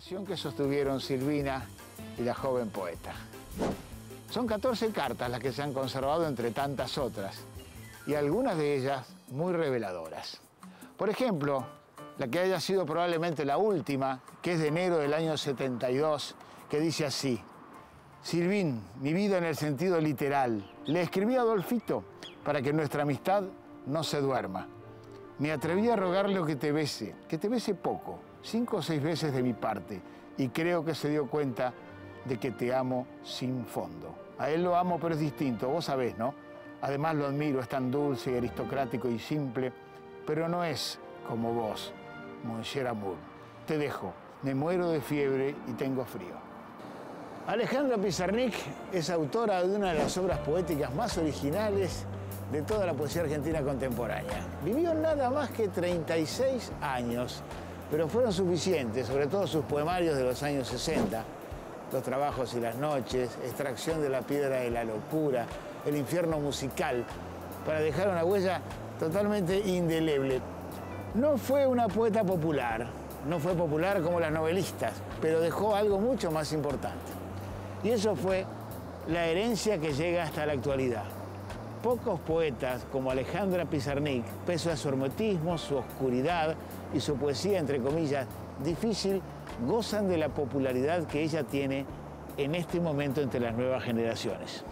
Conversación que sostuvieron Silvina y la joven poeta. Son 14 cartas las que se han conservado entre tantas otras, y algunas de ellas muy reveladoras. Por ejemplo, la que haya sido probablemente la última, que es de enero del año 72, que dice así: Silvín, mi vida en el sentido literal. Le escribí a Adolfito para que nuestra amistad no se duerma. Me atreví a rogarle que te bese poco, 5 o 6 veces de mi parte, y creo que se dio cuenta de que te amo sin fondo. A él lo amo, pero es distinto, vos sabés, ¿no? Además lo admiro, es tan dulce, aristocrático y simple, pero no es como vos, Monsieur Amour. Te dejo, me muero de fiebre y tengo frío. Alejandra Pizarnik es autora de una de las obras poéticas más originales de toda la poesía argentina contemporánea. Vivió nada más que 36 años, pero fueron suficientes, sobre todo sus poemarios de los años 60, Los trabajos y las noches, Extracción de la piedra de la locura, El infierno musical, para dejar una huella totalmente indeleble. No fue una poeta popular, no fue popular como las novelistas, pero dejó algo mucho más importante. Y eso fue la herencia que llega hasta la actualidad. Pocos poetas como Alejandra Pizarnik, pese a su hermetismo, su oscuridad y su poesía, entre comillas, difícil, gozan de la popularidad que ella tiene en este momento entre las nuevas generaciones.